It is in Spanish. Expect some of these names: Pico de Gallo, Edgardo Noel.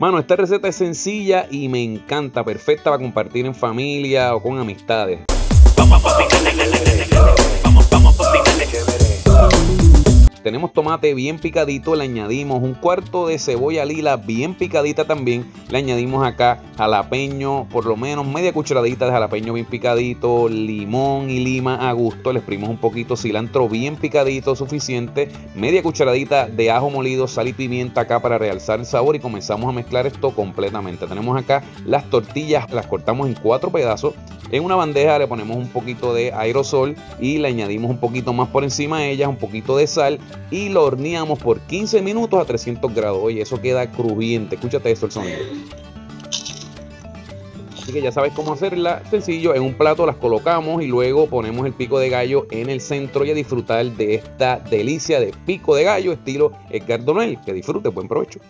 Mano, esta receta es sencilla y me encanta, perfecta para compartir en familia o con amistades. Tenemos tomate bien picadito, le añadimos un cuarto de cebolla lila bien picadita también. Le añadimos acá jalapeño, por lo menos media cucharadita de jalapeño bien picadito, limón y lima a gusto. Le exprimimos un poquito cilantro bien picadito, suficiente. Media cucharadita de ajo molido, sal y pimienta acá para realzar el sabor y comenzamos a mezclar esto completamente. Tenemos acá las tortillas, las cortamos en 4 pedazos. En una bandeja le ponemos un poquito de aerosol y le añadimos un poquito más por encima de ellas, un poquito de sal y lo horneamos por 15 minutos a 300 grados. Oye, eso queda crujiente. Escúchate eso, el sonido. Así que ya sabes cómo hacerla. Sencillo, en un plato las colocamos y luego ponemos el pico de gallo en el centro y a disfrutar de esta delicia de pico de gallo estilo Edgardo Noel. Que disfrutes, buen provecho.